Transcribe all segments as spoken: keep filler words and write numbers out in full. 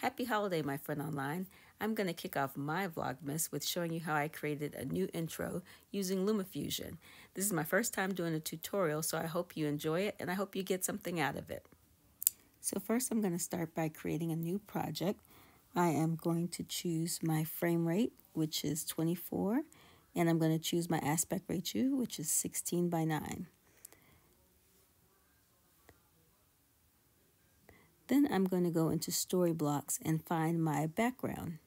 Happy holiday, my friend online. I'm going to kick off my Vlogmas with showing you how I created a new intro using LumaFusion. This is my first time doing a tutorial, so I hope you enjoy it and I hope you get something out of it. So first I'm going to start by creating a new project. I am going to choose my frame rate, which is twenty-four, and I'm going to choose my aspect ratio, which is sixteen by nine. Then I'm going to go into Storyblocks and find my background.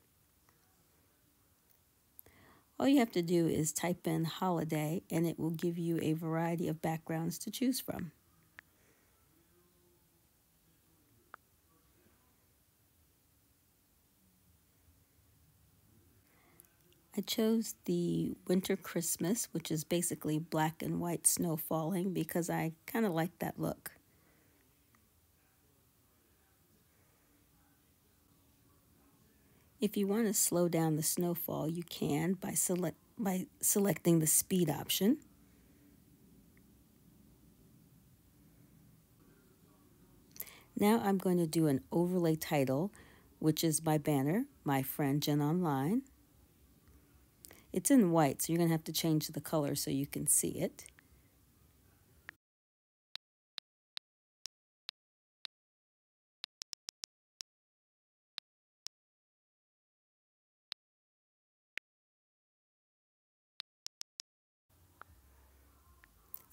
All you have to do is type in holiday and it will give you a variety of backgrounds to choose from. I chose the Winter Christmas, which is basically black and white snow falling, because I kind of like that look. If you want to slow down the snowfall, you can by select by selecting the speed option. Now I'm going to do an overlay title, which is my banner, My Friend Jen Online. It's in white, so you're going to have to change the color so you can see it.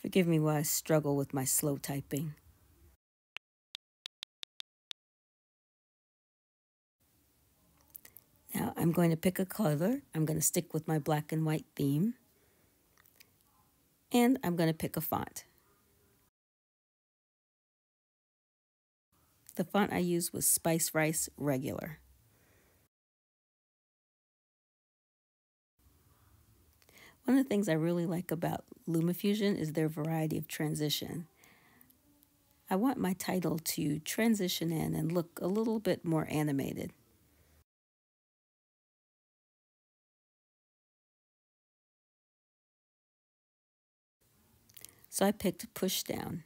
Forgive me while I struggle with my slow typing. Now I'm going to pick a color. I'm going to stick with my black and white theme. And I'm going to pick a font. The font I used was Spice Rice Regular. One of the things I really like about LumaFusion is their variety of transition. I want my title to transition in and look a little bit more animated. So I picked Push Down.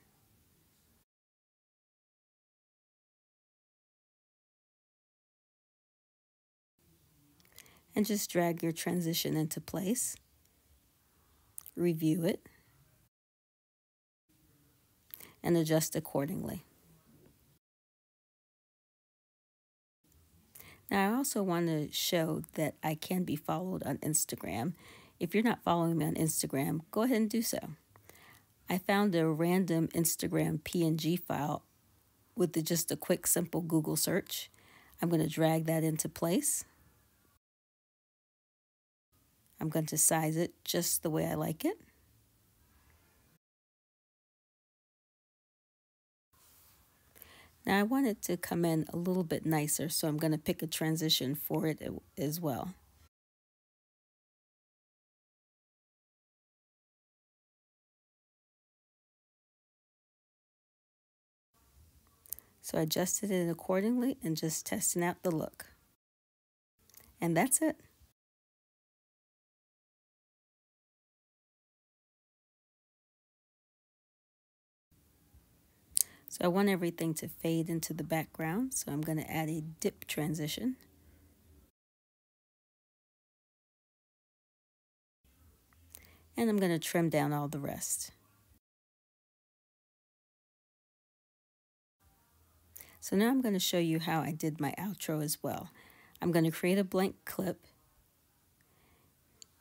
And just drag your transition into place. Review it, and adjust accordingly. Now I also want to show that I can be followed on Instagram. If you're not following me on Instagram, go ahead and do so. I found a random Instagram P N G file with the, just a quick, simple Google search. I'm going to drag that into place. I'm going to size it just the way I like it. Now I want it to come in a little bit nicer, so I'm going to pick a transition for it as well. So I adjusted it accordingly and just testing out the look. And that's it. So I want everything to fade into the background, so I'm going to add a dip transition. And I'm going to trim down all the rest. So now I'm going to show you how I did my outro as well. I'm going to create a blank clip,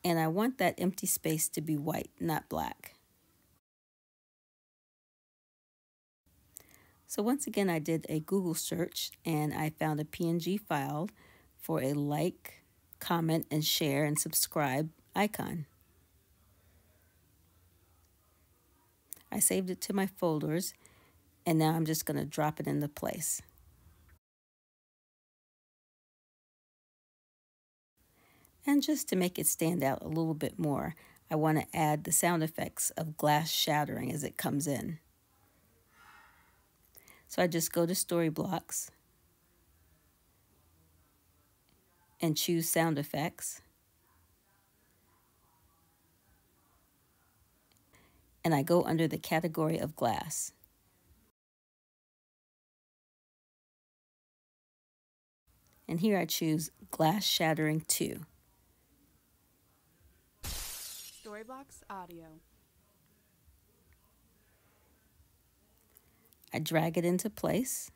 and I want that empty space to be white, not black. So once again, I did a Google search and I found a P N G file for a like, comment, and share and subscribe icon. I saved it to my folders and now I'm just going to drop it into place. And just to make it stand out a little bit more, I want to add the sound effects of glass shattering as it comes in. So I just go to Storyblocks and choose sound effects. And I go under the category of glass. And here I choose Glass Shattering two. Storyblocks Audio. I drag it into place.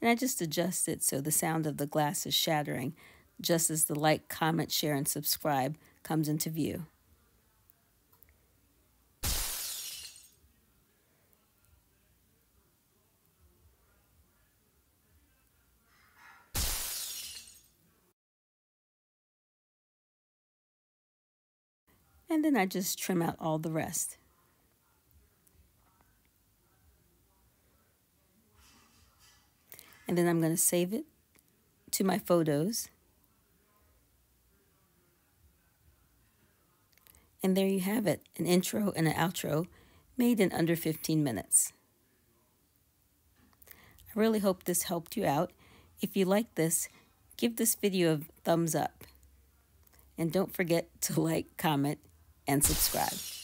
And I just adjust it so the sound of the glass is shattering, just as the like, comment, share, and subscribe comes into view. And then I just trim out all the rest. And then I'm going to save it to my photos. And there you have it, an intro and an outro made in under fifteen minutes. I really hope this helped you out. If you like this, give this video a thumbs up. And don't forget to like, comment, and subscribe.